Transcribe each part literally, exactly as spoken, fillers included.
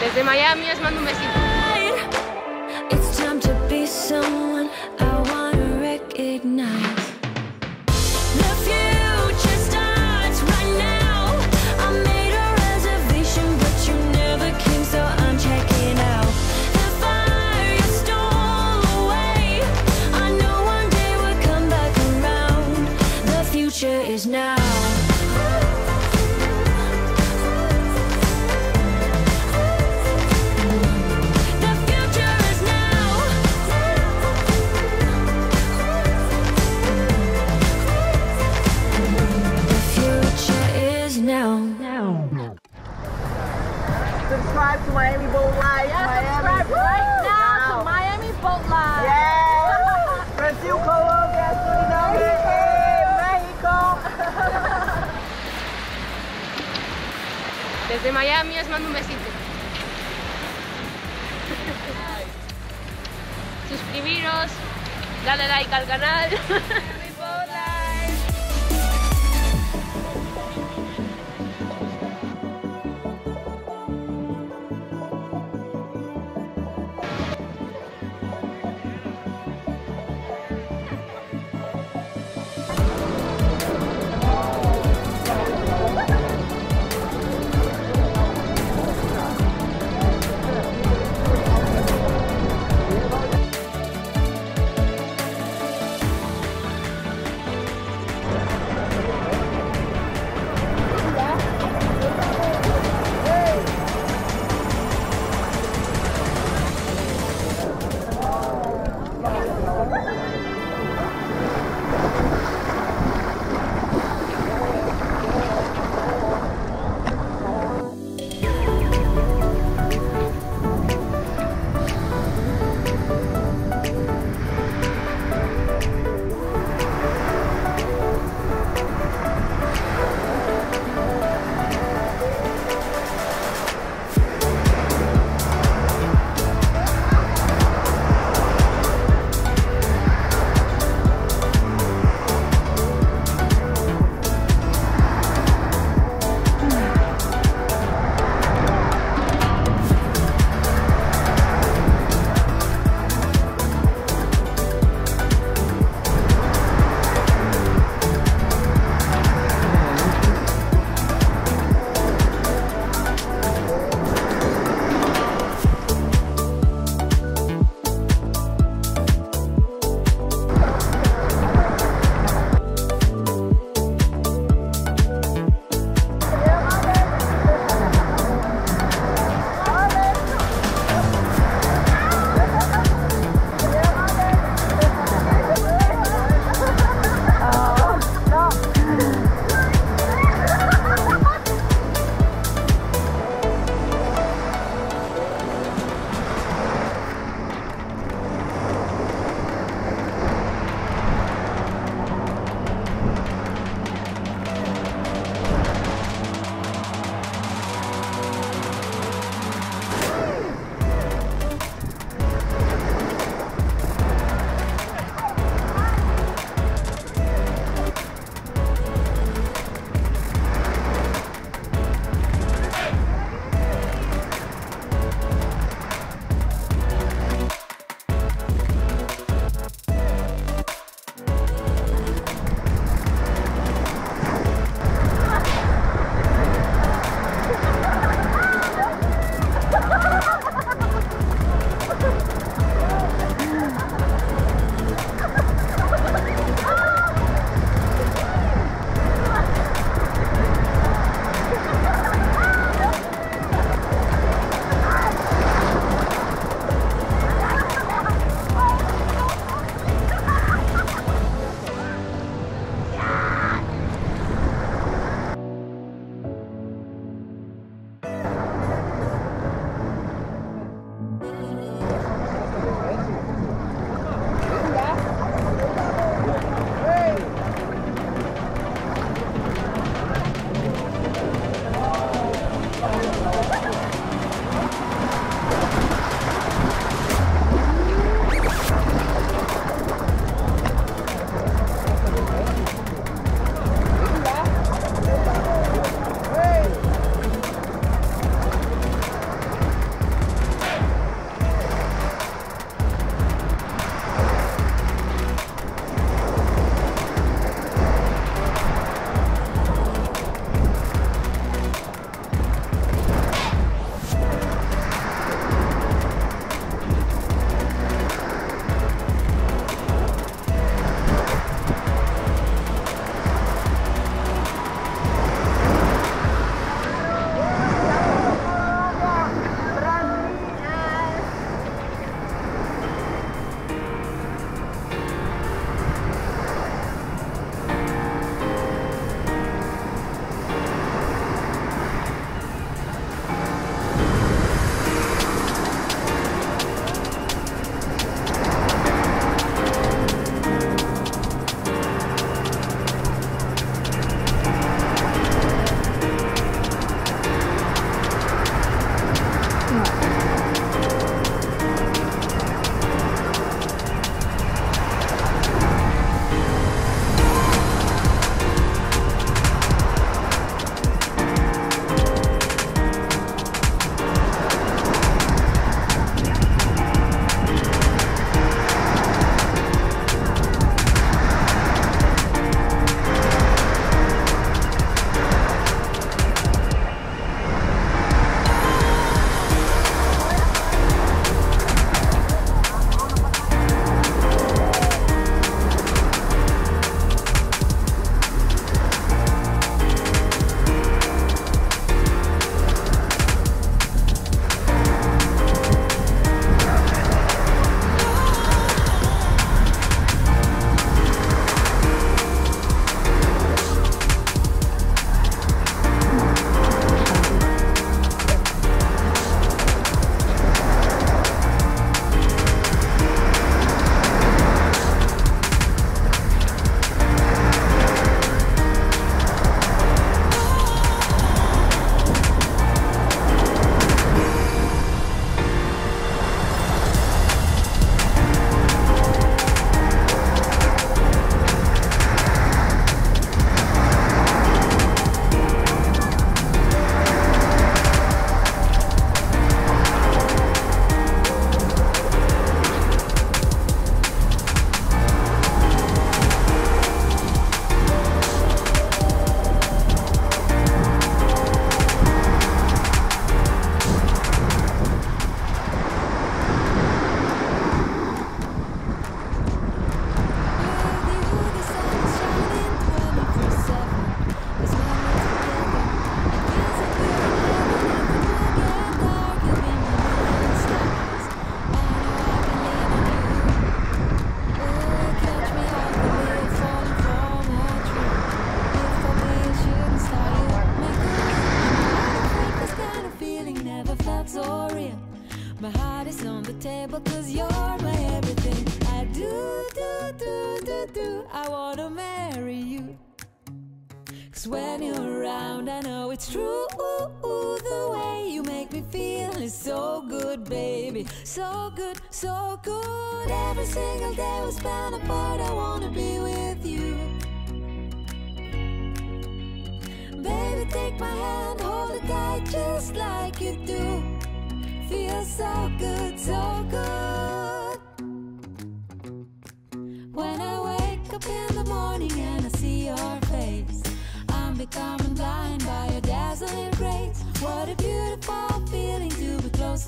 Desde Miami os mando un besito. Is now. The future is now. The future is now. Now. No. Subscribe to Miami Boat Live. Yeah, Miami. Subscribe Woo! Right now, now to Miami Boat Live. Yeah. Brazil, Colombia, desde Miami os mando un besito. Suscribiros, dale like al canal.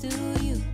To you.